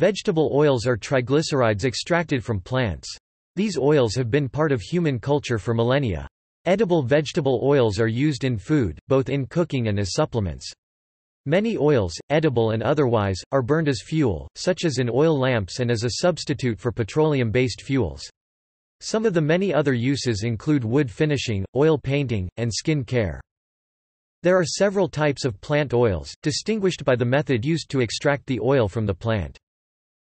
Vegetable oils are triglycerides extracted from plants. These oils have been part of human culture for millennia. Edible vegetable oils are used in food, both in cooking and as supplements. Many oils, edible and otherwise, are burned as fuel, such as in oil lamps and as a substitute for petroleum-based fuels. Some of the many other uses include wood finishing, oil painting, and skin care. There are several types of plant oils, distinguished by the method used to extract the oil from the plant.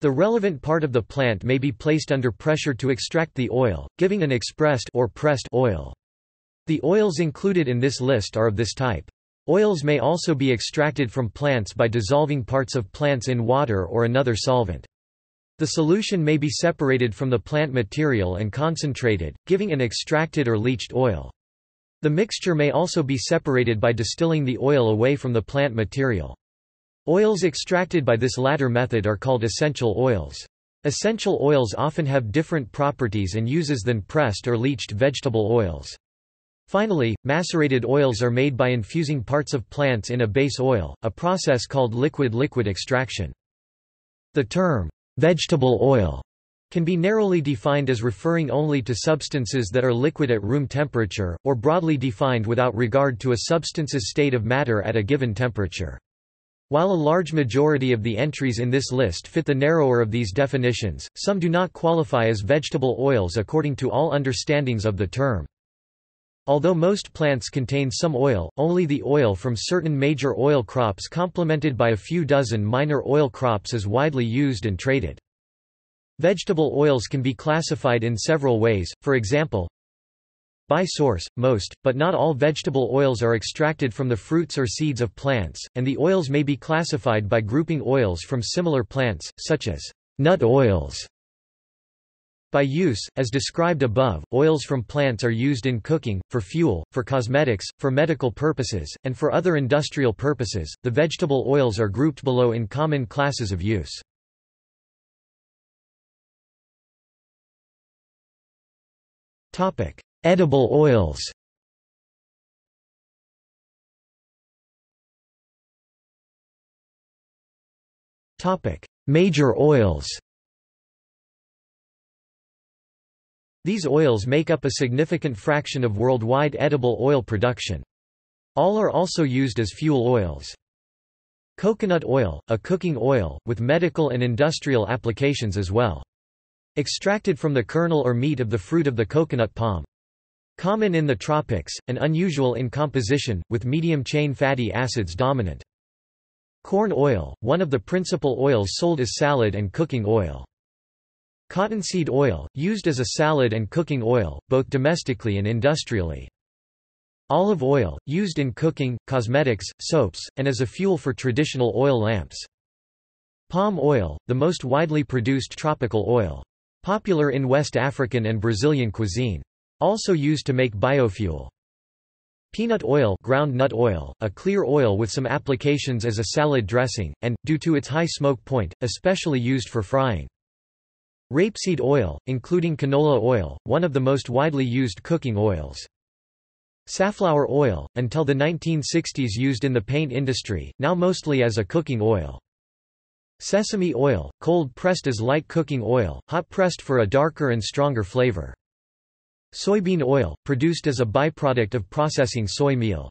The relevant part of the plant may be placed under pressure to extract the oil, giving an expressed or pressed oil. The oils included in this list are of this type. Oils may also be extracted from plants by dissolving parts of plants in water or another solvent. The solution may be separated from the plant material and concentrated, giving an extracted or leached oil. The mixture may also be separated by distilling the oil away from the plant material. Oils extracted by this latter method are called essential oils. Essential oils often have different properties and uses than pressed or leached vegetable oils. Finally, macerated oils are made by infusing parts of plants in a base oil, a process called liquid-liquid extraction. The term, vegetable oil, can be narrowly defined as referring only to substances that are liquid at room temperature, or broadly defined without regard to a substance's state of matter at a given temperature. While a large majority of the entries in this list fit the narrower of these definitions, some do not qualify as vegetable oils according to all understandings of the term. Although most plants contain some oil, only the oil from certain major oil crops complemented by a few dozen minor oil crops is widely used and traded. Vegetable oils can be classified in several ways, for example, by source, most, but not all vegetable oils are extracted from the fruits or seeds of plants, and the oils may be classified by grouping oils from similar plants, such as nut oils. By use, as described above, oils from plants are used in cooking, for fuel, for cosmetics, for medical purposes, and for other industrial purposes. The vegetable oils are grouped below in common classes of use. Topic: edible oils. Topic: major oils. These oils make up a significant fraction of worldwide edible oil production. All are also used as fuel oils. Coconut oil, a cooking oil, with medical and industrial applications as well. Extracted from the kernel or meat of the fruit of the coconut palm. Common in the tropics, and unusual in composition, with medium-chain fatty acids dominant. Corn oil, one of the principal oils sold as salad and cooking oil. Cottonseed oil, used as a salad and cooking oil, both domestically and industrially. Olive oil, used in cooking, cosmetics, soaps, and as a fuel for traditional oil lamps. Palm oil, the most widely produced tropical oil. Popular in West African and Brazilian cuisine. Also used to make biofuel. Peanut oil, ground nut oil, a clear oil with some applications as a salad dressing, and, due to its high smoke point, especially used for frying. Rapeseed oil, including canola oil, one of the most widely used cooking oils. Safflower oil, until the 1960s used in the paint industry, now mostly as a cooking oil. Sesame oil, cold-pressed as light cooking oil, hot-pressed for a darker and stronger flavor. Soybean oil, produced as a byproduct of processing soy meal.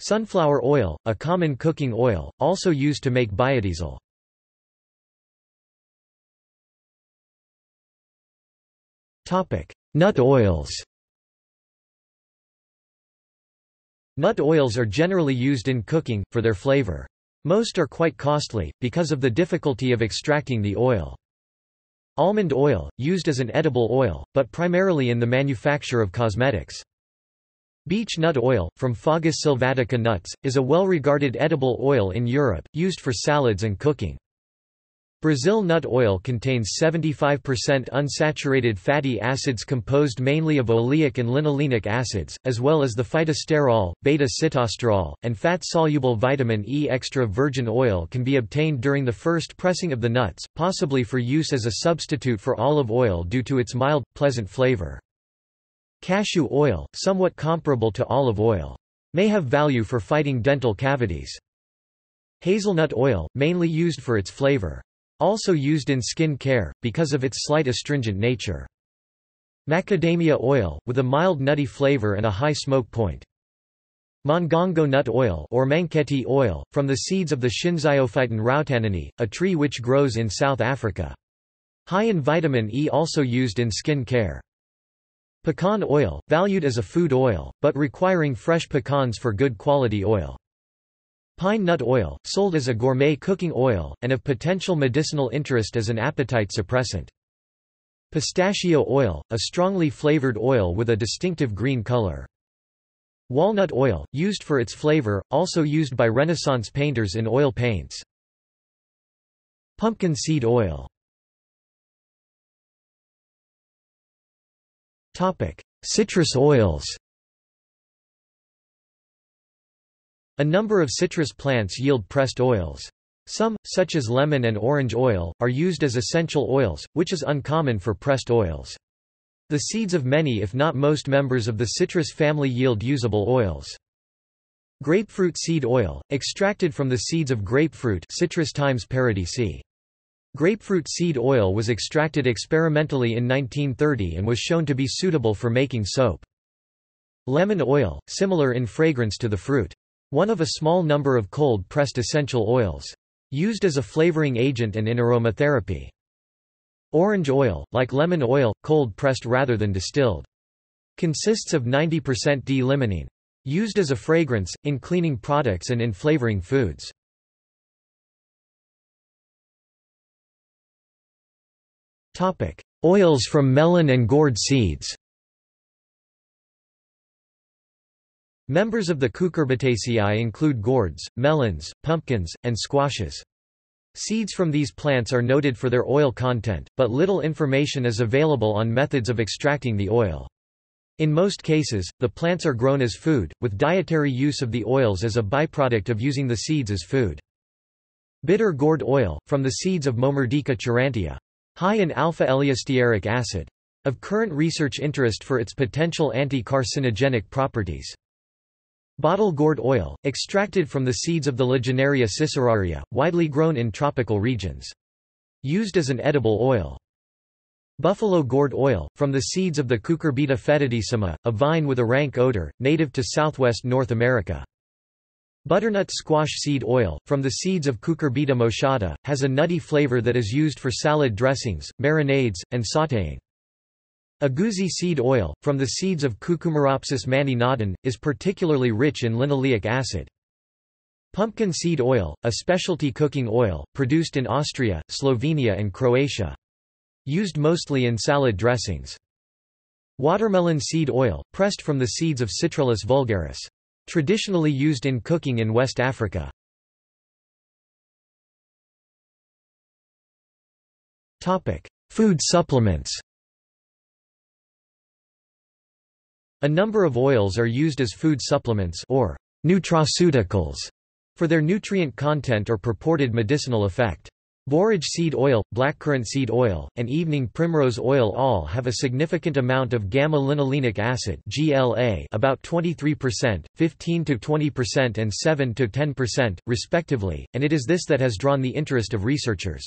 Sunflower oil, a common cooking oil, also used to make biodiesel. Nut oils. Nut oils are generally used in cooking, for their flavor. Most are quite costly, because of the difficulty of extracting the oil. Almond oil, used as an edible oil, but primarily in the manufacture of cosmetics. Beech nut oil, from Fagus sylvatica nuts, is a well-regarded edible oil in Europe, used for salads and cooking. Brazil nut oil contains 75% unsaturated fatty acids composed mainly of oleic and linolenic acids, as well as the phytosterol, beta-sitosterol, and fat-soluble vitamin E. Extra virgin oil can be obtained during the first pressing of the nuts, possibly for use as a substitute for olive oil due to its mild, pleasant flavor. Cashew oil, somewhat comparable to olive oil, may have value for fighting dental cavities. Hazelnut oil, mainly used for its flavor. Also used in skin care, because of its slight astringent nature. Macadamia oil, with a mild nutty flavor and a high smoke point. Mongongo nut oil, or manketi oil, from the seeds of the Shinzyophyton rautanini, a tree which grows in South Africa. High in vitamin E, also used in skin care. Pecan oil, valued as a food oil, but requiring fresh pecans for good quality oil. Pine nut oil, sold as a gourmet cooking oil, and of potential medicinal interest as an appetite suppressant. Pistachio oil, a strongly flavored oil with a distinctive green color. Walnut oil, used for its flavor, also used by Renaissance painters in oil paints. Pumpkin seed oil. Citrus oils. A number of citrus plants yield pressed oils. Some, such as lemon and orange oil, are used as essential oils, which is uncommon for pressed oils. The seeds of many if not most members of the citrus family yield usable oils. Grapefruit seed oil, extracted from the seeds of grapefruit, Citrus times paradisae. Grapefruit seed oil was extracted experimentally in 1930 and was shown to be suitable for making soap. Lemon oil, similar in fragrance to the fruit. One of a small number of cold-pressed essential oils. Used as a flavoring agent and in aromatherapy. Orange oil, like lemon oil, cold-pressed rather than distilled. Consists of 90% D-limonene. Used as a fragrance, in cleaning products and in flavoring foods. Oils from melon and gourd seeds. Members of the Cucurbitaceae include gourds, melons, pumpkins, and squashes. Seeds from these plants are noted for their oil content, but little information is available on methods of extracting the oil. In most cases, the plants are grown as food, with dietary use of the oils as a byproduct of using the seeds as food. Bitter gourd oil, from the seeds of Momerdica charantia. High in alpha-eliostearic acid. Of current research interest for its potential anti-carcinogenic properties. Bottle gourd oil, extracted from the seeds of the Legionaria ciceraria, widely grown in tropical regions. Used as an edible oil. Buffalo gourd oil, from the seeds of the Cucurbita fetidissima, a vine with a rank odor, native to southwest North America. Butternut squash seed oil, from the seeds of Cucurbita moschata, has a nutty flavor that is used for salad dressings, marinades, and sautéing. Agouti seed oil, from the seeds of Cucumeropsis manninodon, is particularly rich in linoleic acid. Pumpkin seed oil, a specialty cooking oil, produced in Austria, Slovenia and Croatia. Used mostly in salad dressings. Watermelon seed oil, pressed from the seeds of Citrullus vulgaris. Traditionally used in cooking in West Africa. Food supplements. A number of oils are used as food supplements or nutraceuticals for their nutrient content or purported medicinal effect. Borage seed oil, blackcurrant seed oil, and evening primrose oil all have a significant amount of gamma-linolenic acid (GLA), about 23%, 15–20% and 7–10%, respectively, and it is this that has drawn the interest of researchers.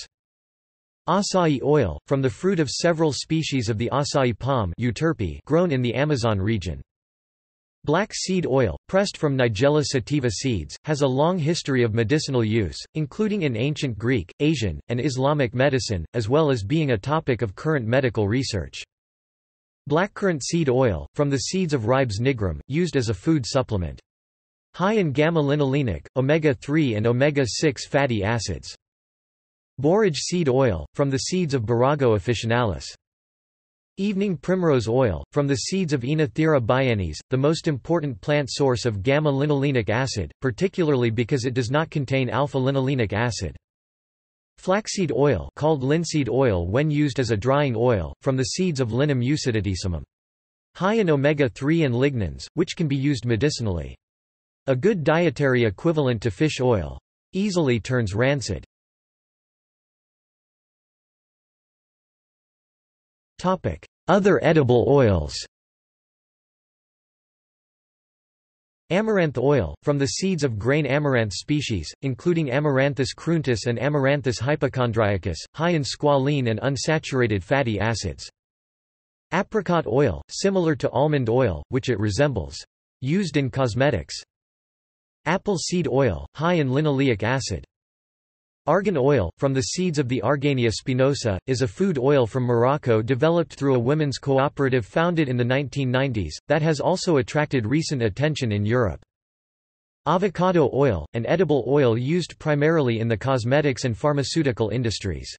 Acai oil, from the fruit of several species of the acai palm grown in the Amazon region. Black seed oil, pressed from Nigella sativa seeds, has a long history of medicinal use, including in ancient Greek, Asian, and Islamic medicine, as well as being a topic of current medical research. Blackcurrant seed oil, from the seeds of Ribes nigrum, used as a food supplement. High in gamma-linolenic, omega-3 and omega-6 fatty acids. Borage seed oil, from the seeds of Barago officinalis. Evening primrose oil, from the seeds of Enothera biennis, the most important plant source of gamma-linolenic acid, particularly because it does not contain alpha-linolenic acid. Flaxseed oil, called linseed oil when used as a drying oil, from the seeds of Linum ucidissima. High in omega-3 and lignans, which can be used medicinally. A good dietary equivalent to fish oil. Easily turns rancid. Other edible oils. Amaranth oil, from the seeds of grain amaranth species, including Amaranthus cruentus and Amaranthus hypochondriacus, high in squalene and unsaturated fatty acids. Apricot oil, similar to almond oil, which it resembles. Used in cosmetics. Apple seed oil, high in linoleic acid. Argan oil, from the seeds of the Argania spinosa, is a food oil from Morocco developed through a women's cooperative founded in the 1990s, that has also attracted recent attention in Europe. Avocado oil, an edible oil used primarily in the cosmetics and pharmaceutical industries.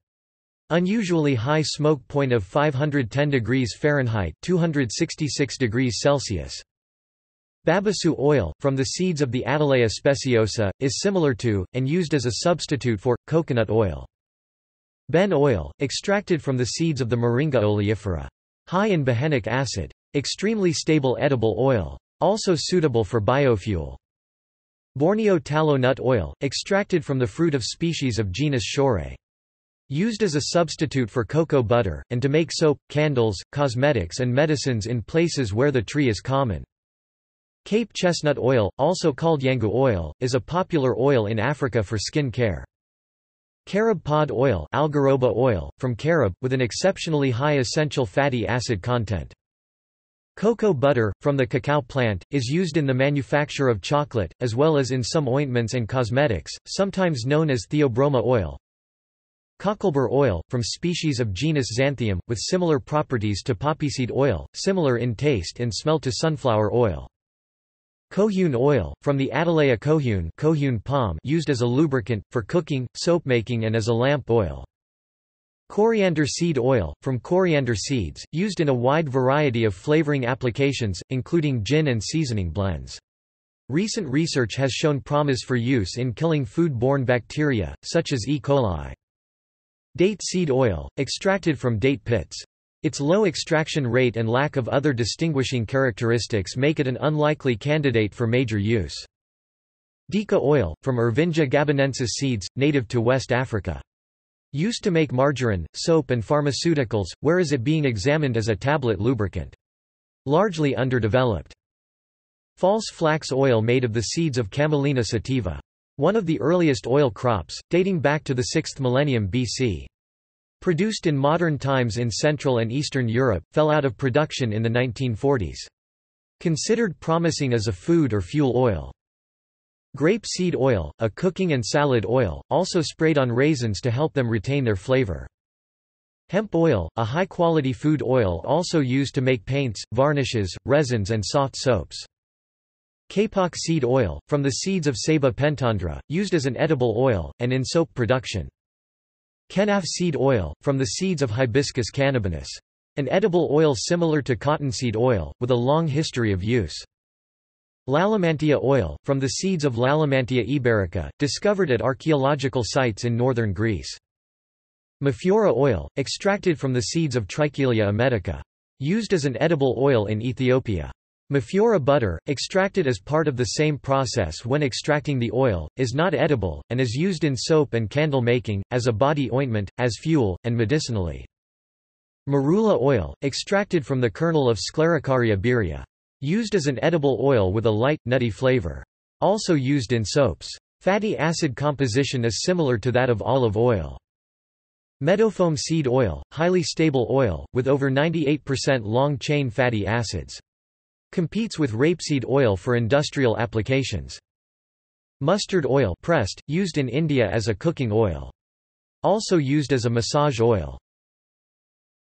Unusually high smoke point of 510 degrees Fahrenheit (266 degrees Celsius). Babasu oil, from the seeds of the Atalaya speciosa, is similar to, and used as a substitute for, coconut oil. Ben oil, extracted from the seeds of the Moringa oleifera. High in behenic acid. Extremely stable edible oil. Also suitable for biofuel. Borneo tallow nut oil, extracted from the fruit of species of genus Shorae. Used as a substitute for cocoa butter, and to make soap, candles, cosmetics and medicines in places where the tree is common. Cape chestnut oil, also called yangu oil, is a popular oil in Africa for skin care. Carob pod oil, algaroba oil, from carob, with an exceptionally high essential fatty acid content. Cocoa butter, from the cacao plant, is used in the manufacture of chocolate, as well as in some ointments and cosmetics, sometimes known as theobroma oil. Cocklebur oil, from species of genus Xanthium, with similar properties to poppyseed oil, similar in taste and smell to sunflower oil. Kohune oil, from the Atalaya kohune palm, used as a lubricant, for cooking, soapmaking and as a lamp oil. Coriander seed oil, from coriander seeds, used in a wide variety of flavoring applications, including gin and seasoning blends. Recent research has shown promise for use in killing food-borne bacteria, such as E. coli. Date seed oil, extracted from date pits. Its low extraction rate and lack of other distinguishing characteristics make it an unlikely candidate for major use. Deca oil, from Ervingia gabonensis seeds, native to West Africa. Used to make margarine, soap and pharmaceuticals, whereas it being examined as a tablet lubricant. Largely underdeveloped. False flax oil made of the seeds of Camelina sativa. One of the earliest oil crops, dating back to the 6th millennium BC. Produced in modern times in Central and Eastern Europe, fell out of production in the 1940s. Considered promising as a food or fuel oil. Grape seed oil, a cooking and salad oil, also sprayed on raisins to help them retain their flavor. Hemp oil, a high-quality food oil also used to make paints, varnishes, resins and soft soaps. Kapok seed oil, from the seeds of Ceiba pentandra, used as an edible oil, and in soap production. Kenaf seed oil, from the seeds of Hibiscus cannabinus. An edible oil similar to cottonseed oil, with a long history of use. Lalamantia oil, from the seeds of Lalamantia iberica, discovered at archaeological sites in northern Greece. Mephiora oil, extracted from the seeds of Trichilia emetica. Used as an edible oil in Ethiopia. Mephiora butter, extracted as part of the same process when extracting the oil, is not edible, and is used in soap and candle making, as a body ointment, as fuel, and medicinally. Marula oil, extracted from the kernel of Sclerocaria beria. Used as an edible oil with a light, nutty flavor. Also used in soaps. Fatty acid composition is similar to that of olive oil. Meadow foam seed oil, highly stable oil, with over 98% long-chain fatty acids. Competes with rapeseed oil for industrial applications. Mustard oil pressed, used in India as a cooking oil. Also used as a massage oil.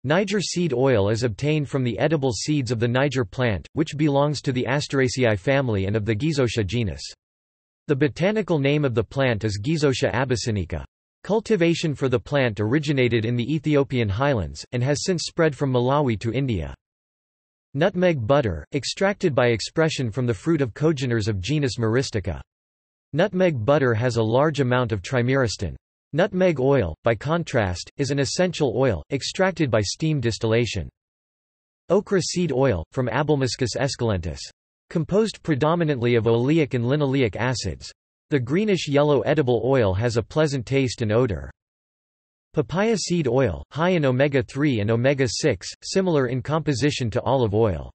Niger seed oil is obtained from the edible seeds of the Niger plant, which belongs to the Asteraceae family and of the Gizoscia genus. The botanical name of the plant is Gizoscia abyssinica. Cultivation for the plant originated in the Ethiopian highlands, and has since spread from Malawi to India. Nutmeg butter, extracted by expression from the fruit of congeners of genus Myristica. Nutmeg butter has a large amount of trimeristin. Nutmeg oil, by contrast, is an essential oil, extracted by steam distillation. Okra seed oil, from Abelmiscus esculentus. Composed predominantly of oleic and linoleic acids. The greenish-yellow edible oil has a pleasant taste and odor. Papaya seed oil, high in omega-3 and omega-6, similar in composition to olive oil.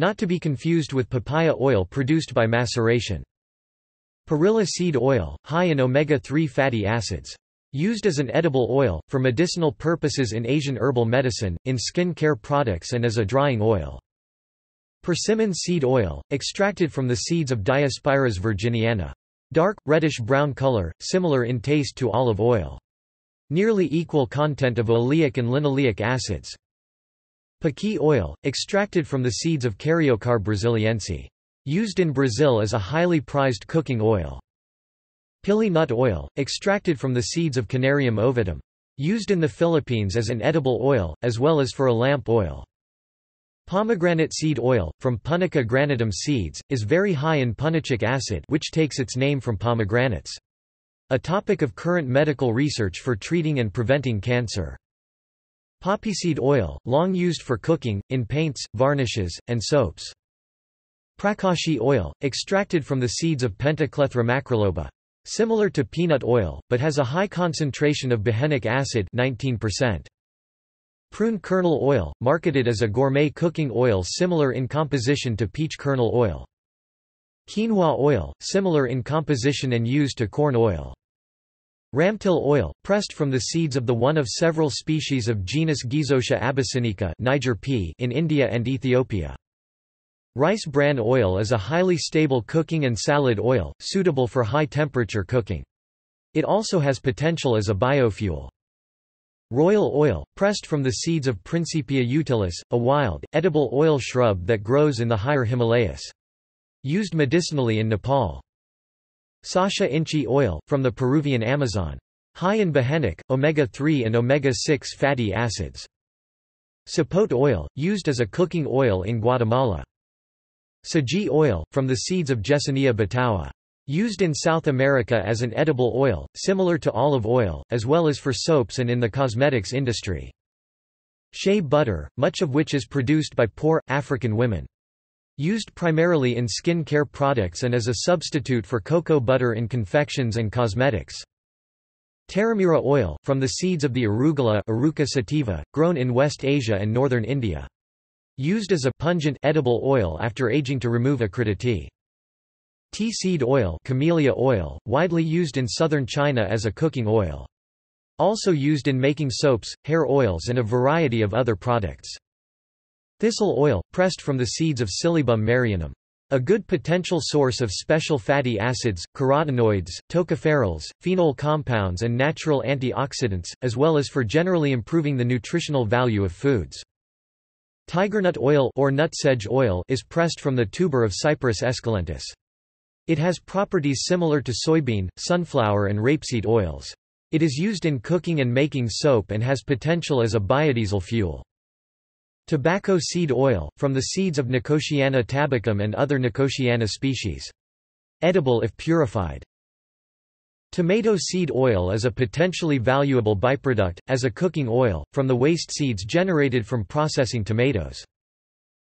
Not to be confused with papaya oil produced by maceration. Perilla seed oil, high in omega-3 fatty acids. Used as an edible oil, for medicinal purposes in Asian herbal medicine, in skin care products and as a drying oil. Persimmon seed oil, extracted from the seeds of Diospyros virginiana. Dark, reddish-brown color, similar in taste to olive oil. Nearly equal content of oleic and linoleic acids. Paqui oil, extracted from the seeds of Cariocarp brasiliense. Used in Brazil as a highly prized cooking oil. Pili nut oil, extracted from the seeds of Canarium ovidum. Used in the Philippines as an edible oil, as well as for a lamp oil. Pomegranate seed oil, from Punica granatum seeds, is very high in punichic acid, which takes its name from pomegranates. A topic of current medical research for treating and preventing cancer. Poppy seed oil, long used for cooking, in paints, varnishes, and soaps. Prakashi oil, extracted from the seeds of Pentaclethra macroloba. Similar to peanut oil, but has a high concentration of behenic acid 19%. Prune kernel oil, marketed as a gourmet cooking oil similar in composition to peach kernel oil. Quinoa oil, similar in composition and used to corn oil. Ramtil oil, pressed from the seeds of the one of several species of genus Ghizotia abyssinica Niger P. in India and Ethiopia. Rice bran oil is a highly stable cooking and salad oil, suitable for high-temperature cooking. It also has potential as a biofuel. Royal oil, pressed from the seeds of Principia utilis, a wild, edible oil shrub that grows in the higher Himalayas. Used medicinally in Nepal. Sacha inchi oil, from the Peruvian Amazon. High in behenic, omega-3 and omega-6 fatty acids. Sapote oil, used as a cooking oil in Guatemala. Saji oil, from the seeds of Jessenia bataua. Used in South America as an edible oil, similar to olive oil, as well as for soaps and in the cosmetics industry. Shea butter, much of which is produced by poor, African women. Used primarily in skin care products and as a substitute for cocoa butter in confections and cosmetics. Tarimira oil, from the seeds of the arugula (Aruca sativa), grown in West Asia and northern India. Used as a pungent edible oil after aging to remove acridity. Tea seed oil, camellia oil, widely used in southern China as a cooking oil. Also used in making soaps, hair oils and a variety of other products. Thistle oil, pressed from the seeds of Silybum marianum. A good potential source of special fatty acids, carotenoids, tocopherols, phenol compounds and natural antioxidants, as well as for generally improving the nutritional value of foods. Tigernut oil or nutsedge oil is pressed from the tuber of Cyperus esculentus. It has properties similar to soybean, sunflower and rapeseed oils. It is used in cooking and making soap and has potential as a biodiesel fuel. Tobacco seed oil, from the seeds of Nicotiana tabacum and other Nicotiana species. Edible if purified. Tomato seed oil is a potentially valuable byproduct, as a cooking oil, from the waste seeds generated from processing tomatoes.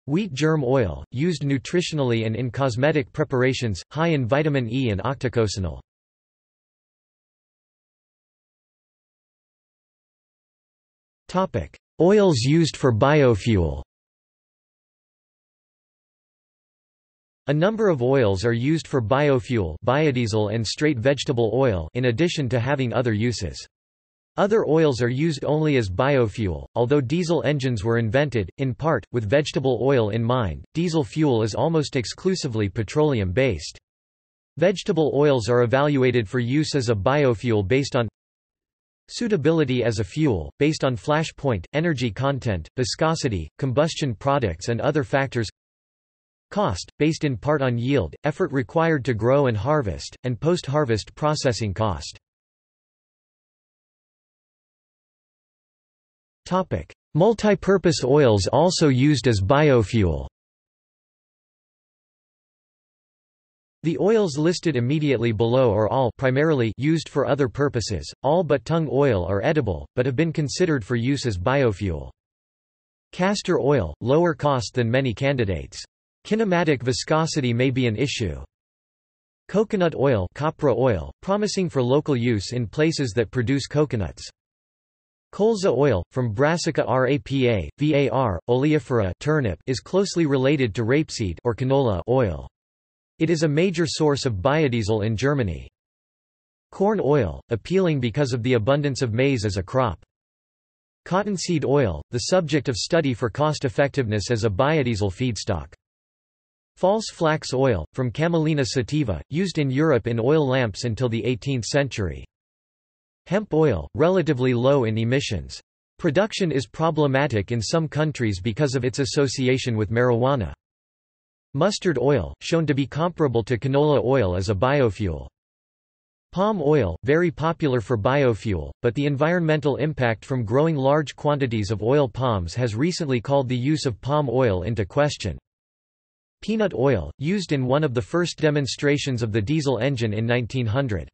Wheat germ oil, used nutritionally and in cosmetic preparations, high in vitamin E and octocosanols. Oils used for biofuel. A number of oils are used for biofuel, biodiesel and straight vegetable oil, in addition to having other uses. Other oils are used only as biofuel, although diesel engines were invented, in part, with vegetable oil in mind. Diesel fuel is almost exclusively petroleum-based. Vegetable oils are evaluated for use as a biofuel based on suitability as a fuel, based on flash point, energy content, viscosity, combustion products and other factors. Cost, based in part on yield, effort required to grow and harvest, and post-harvest processing cost. Multipurpose oils also used as biofuel. The oils listed immediately below are all primarily used for other purposes. All but tung oil are edible, but have been considered for use as biofuel. Castor oil, lower cost than many candidates. Kinematic viscosity may be an issue. Coconut oil, copra oil, promising for local use in places that produce coconuts. Colza oil, from Brassica rapa, var, oleifera turnip, is closely related to rapeseed or canola oil. It is a major source of biodiesel in Germany. Corn oil, appealing because of the abundance of maize as a crop. Cottonseed oil, the subject of study for cost-effectiveness as a biodiesel feedstock. False flax oil, from Camelina sativa, used in Europe in oil lamps until the 18th century. Hemp oil, relatively low in emissions. Production is problematic in some countries because of its association with marijuana. Mustard oil, shown to be comparable to canola oil as a biofuel. Palm oil, very popular for biofuel, but the environmental impact from growing large quantities of oil palms has recently called the use of palm oil into question. Peanut oil, used in one of the first demonstrations of the diesel engine in 1900.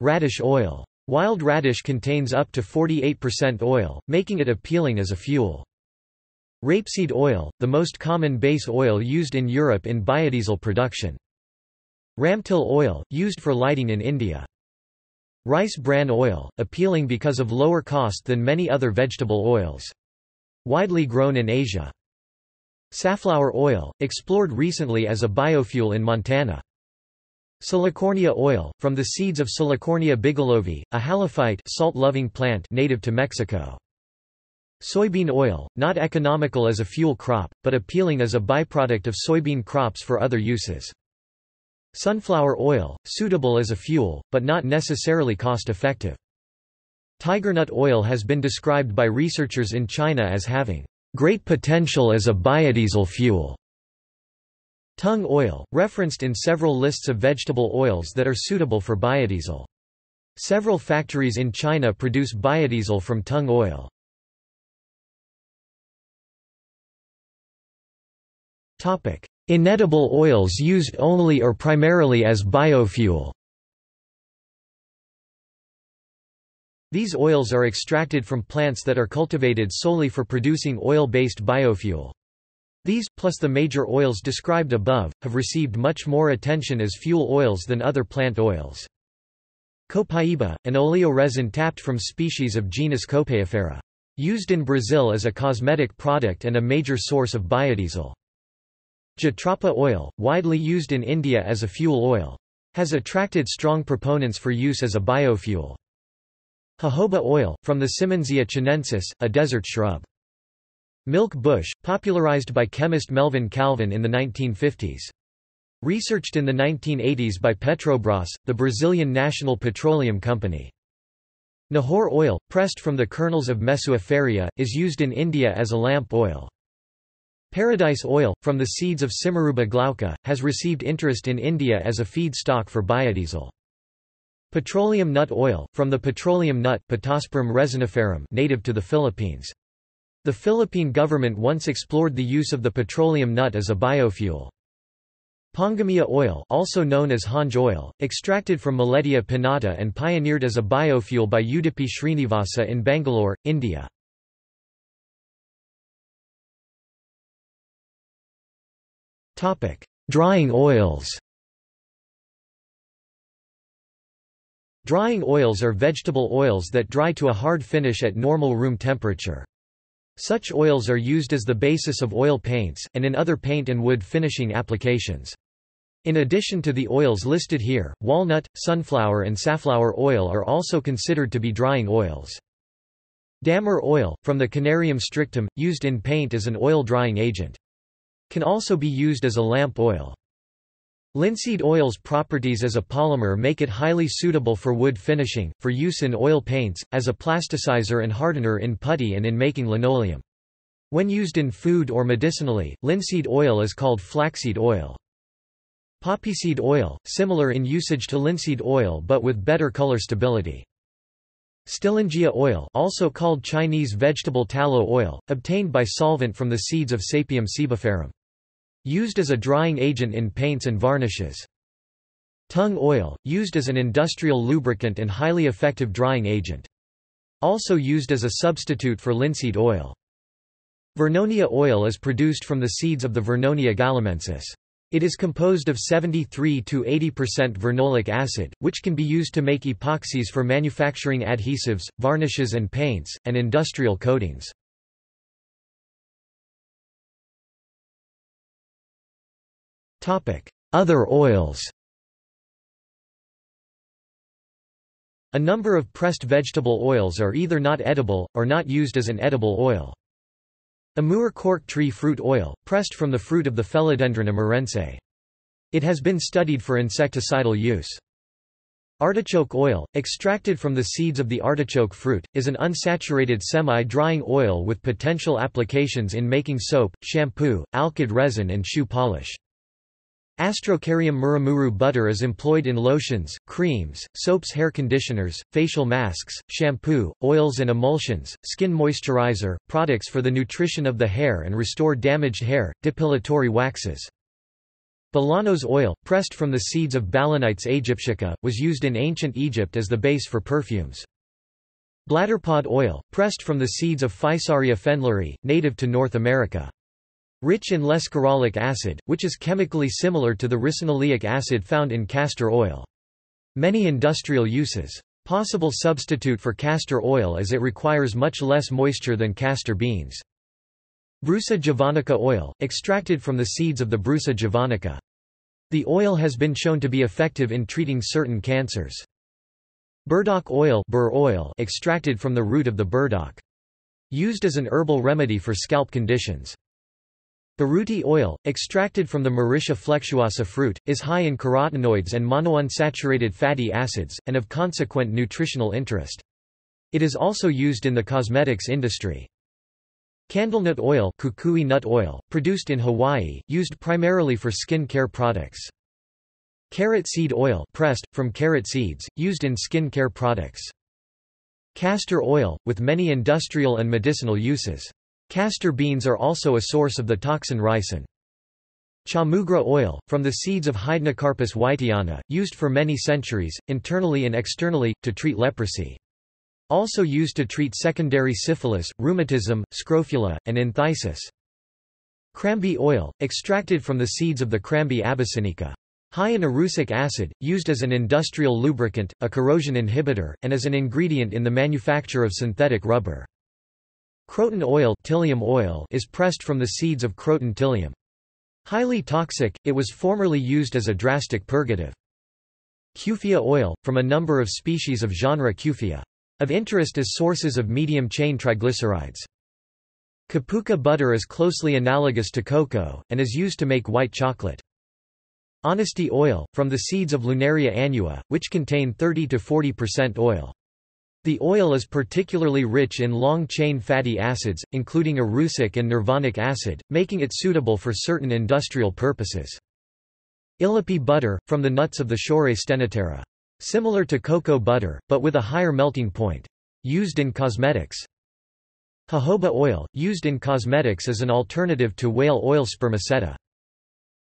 Radish oil. Wild radish contains up to 48% oil, making it appealing as a fuel. Rapeseed oil, the most common base oil used in Europe in biodiesel production. Ramtil oil, used for lighting in India. Rice bran oil, appealing because of lower cost than many other vegetable oils. Widely grown in Asia. Safflower oil, explored recently as a biofuel in Montana. Salicornia oil, from the seeds of Salicornia bigelovae, a halophyte salt-loving plant native to Mexico. Soybean oil, not economical as a fuel crop, but appealing as a byproduct of soybean crops for other uses. Sunflower oil, suitable as a fuel, but not necessarily cost-effective. Tigernut oil has been described by researchers in China as having great potential as a biodiesel fuel. Tung oil, referenced in several lists of vegetable oils that are suitable for biodiesel. Several factories in China produce biodiesel from tung oil. Topic: Inedible oils used only or primarily as biofuel. These oils are extracted from plants that are cultivated solely for producing oil-based biofuel. These, plus the major oils described above, have received much more attention as fuel oils than other plant oils. Copaiba, an oleoresin tapped from species of genus Copaifera. Used in Brazil as a cosmetic product and a major source of biodiesel. Jatropha oil, widely used in India as a fuel oil. Has attracted strong proponents for use as a biofuel. Jojoba oil, from the Simonsia chinensis, a desert shrub. Milk bush, popularized by chemist Melvin Calvin in the 1950s. Researched in the 1980s by Petrobras, the Brazilian national petroleum company. Nahor oil, pressed from the kernels of Mesoeferia, is used in India as a lamp oil. Paradise oil, from the seeds of Simaruba glauca, has received interest in India as a feedstock for biodiesel. Petroleum nut oil, from the petroleum nut Pittosporum resiniferum, native to the Philippines. The Philippine government once explored the use of the petroleum nut as a biofuel. Pangamia oil, also known as hanj oil, extracted from Millettia pinnata and pioneered as a biofuel by Udupi Srinivasa in Bangalore, India. Topic: Drying oils. Drying oils are vegetable oils that dry to a hard finish at normal room temperature. Such oils are used as the basis of oil paints, and in other paint and wood finishing applications. In addition to the oils listed here, walnut, sunflower and safflower oil are also considered to be drying oils. Dammer oil, from the Canarium strictum, used in paint as an oil drying agent. Can also be used as a lamp oil. Linseed oil's properties as a polymer make it highly suitable for wood finishing, for use in oil paints, as a plasticizer and hardener in putty and in making linoleum. When used in food or medicinally, linseed oil is called flaxseed oil. Poppyseed oil, similar in usage to linseed oil but with better color stability. Stilingia oil, also called Chinese vegetable tallow oil, obtained by solvent from the seeds of Sapium sebiferum. Used as a drying agent in paints and varnishes. Tung oil, used as an industrial lubricant and highly effective drying agent. Also used as a substitute for linseed oil. Vernonia oil is produced from the seeds of the Vernonia gallamensis. It is composed of 73 to 80% linoleic acid, which can be used to make epoxies for manufacturing adhesives, varnishes and paints, and industrial coatings. Other oils. A number of pressed vegetable oils are either not edible, or not used as an edible oil. Amur cork tree fruit oil, pressed from the fruit of the Philodendron amurense. It has been studied for insecticidal use. Artichoke oil, extracted from the seeds of the artichoke fruit, is an unsaturated semi-drying oil with potential applications in making soap, shampoo, alkyd resin and shoe polish. Astrocarium muramuru butter is employed in lotions, creams, soaps, hair conditioners, facial masks, shampoo, oils and emulsions, skin moisturizer, products for the nutrition of the hair and restore damaged hair, depilatory waxes. Balano's oil, pressed from the seeds of Balanites aegyptica, was used in ancient Egypt as the base for perfumes. Bladderpod oil, pressed from the seeds of Physaria fenleri, native to North America. Rich in lescarolic acid, which is chemically similar to the ricinoleic acid found in castor oil. Many industrial uses. Possible substitute for castor oil as it requires much less moisture than castor beans. Brusa javanica oil, extracted from the seeds of the Brusa javanica. The oil has been shown to be effective in treating certain cancers. Burdock oil, burr oil, extracted from the root of the burdock. Used as an herbal remedy for scalp conditions. Baruti oil, extracted from the Mauritia flexuosa fruit, is high in carotenoids and monounsaturated fatty acids, and of consequent nutritional interest. It is also used in the cosmetics industry. Candlenut oil, kukui nut oil, produced in Hawaii, used primarily for skin care products. Carrot seed oil, pressed from carrot seeds, used in skin care products. Castor oil, with many industrial and medicinal uses. Castor beans are also a source of the toxin ricin. Chamugra oil, from the seeds of Hydnocarpus whiteana, used for many centuries, internally and externally, to treat leprosy. Also used to treat secondary syphilis, rheumatism, scrofula, and enthysis. Cramby oil, extracted from the seeds of the Cramby abyssinica. High in erucic acid, used as an industrial lubricant, a corrosion inhibitor, and as an ingredient in the manufacture of synthetic rubber. Croton oil, psyllium oil is pressed from the seeds of Croton psyllium. Highly toxic, it was formerly used as a drastic purgative. Cufea oil, from a number of species of genre Cufea. Of interest as sources of medium-chain triglycerides. Kapuka butter is closely analogous to cocoa, and is used to make white chocolate. Honesty oil, from the seeds of Lunaria annua, which contain 30 to 40% oil. The oil is particularly rich in long-chain fatty acids, including erucic and nervonic acid, making it suitable for certain industrial purposes. Illippi butter, from the nuts of the Shorae stenatera. Similar to cocoa butter, but with a higher melting point. Used in cosmetics. Jojoba oil, used in cosmetics as an alternative to whale oil spermaceta.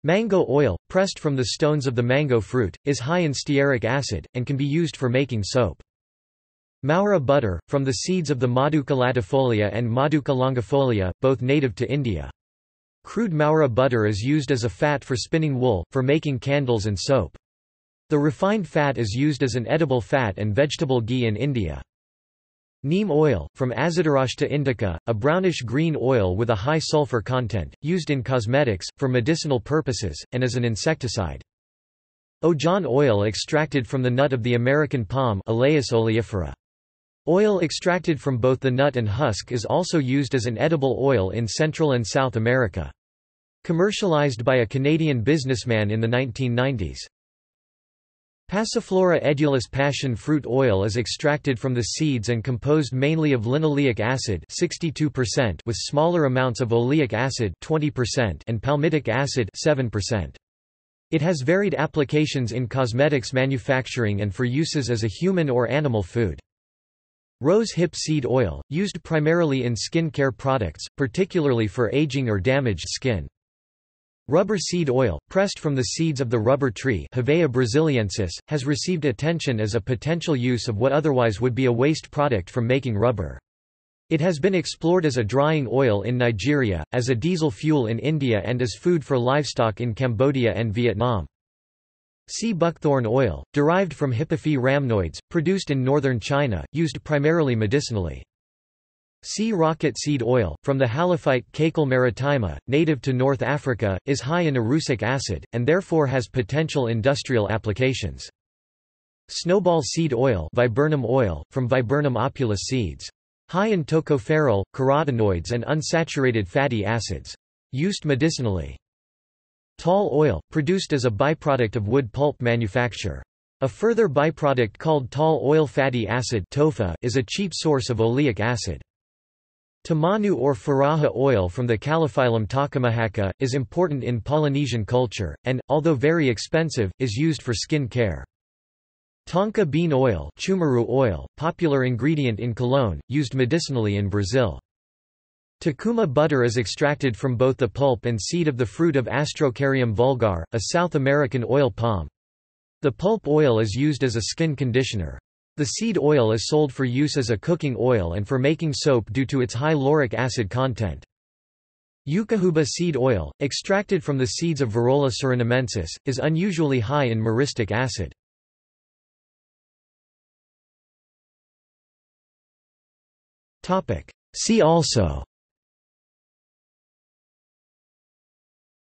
Mango oil, pressed from the stones of the mango fruit, is high in stearic acid, and can be used for making soap. Maura butter, from the seeds of the Maduka latifolia and Maduka longifolia, both native to India. Crude Maura butter is used as a fat for spinning wool, for making candles and soap. The refined fat is used as an edible fat and vegetable ghee in India. Neem oil, from Azadirachta indica, a brownish-green oil with a high sulfur content, used in cosmetics, for medicinal purposes, and as an insecticide. Ojan oil extracted from the nut of the American palm Elaeus oleifera. Oil extracted from both the nut and husk is also used as an edible oil in Central and South America. Commercialized by a Canadian businessman in the 1990s. Passiflora edulis passion fruit oil is extracted from the seeds and composed mainly of linoleic acid 62% with smaller amounts of oleic acid 20% and palmitic acid 7%. It has varied applications in cosmetics manufacturing and for uses as a human or animal food. Rose hip seed oil, used primarily in skin care products, particularly for aging or damaged skin. Rubber seed oil, pressed from the seeds of the rubber tree Hevea brasiliensis, has received attention as a potential use of what otherwise would be a waste product from making rubber. It has been explored as a drying oil in Nigeria, as a diesel fuel in India, and as food for livestock in Cambodia and Vietnam. Sea buckthorn oil, derived from Hippophae rhamnoids, produced in northern China, used primarily medicinally. Sea rocket seed oil, from the halophyte Cacal maritima, native to North Africa, is high in erucic acid, and therefore has potential industrial applications. Snowball seed oil, viburnum oil, from Viburnum opulus seeds. High in tocopherol, carotenoids and unsaturated fatty acids. Used medicinally. Tall oil, produced as a byproduct of wood pulp manufacture. A further byproduct called tall oil fatty acid is a cheap source of oleic acid. Tamanu or Faraha oil from the Calophyllum tacamahaca, is important in Polynesian culture, and, although very expensive, is used for skin care. Tonka bean oil, Chumaru oil, popular ingredient in cologne, used medicinally in Brazil. Takuma butter is extracted from both the pulp and seed of the fruit of Astrocarium vulgar, a South American oil palm. The pulp oil is used as a skin conditioner. The seed oil is sold for use as a cooking oil and for making soap due to its high lauric acid content. Eucahuba seed oil, extracted from the seeds of Varola surinamensis, is unusually high in myristic acid. See also: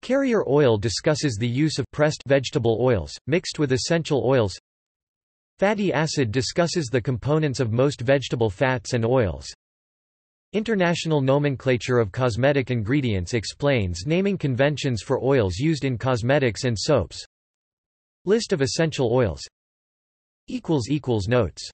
Carrier oil discusses the use of pressed vegetable oils, mixed with essential oils. Fatty acid discusses the components of most vegetable fats and oils. International nomenclature of cosmetic ingredients explains naming conventions for oils used in cosmetics and soaps. List of essential oils. == Notes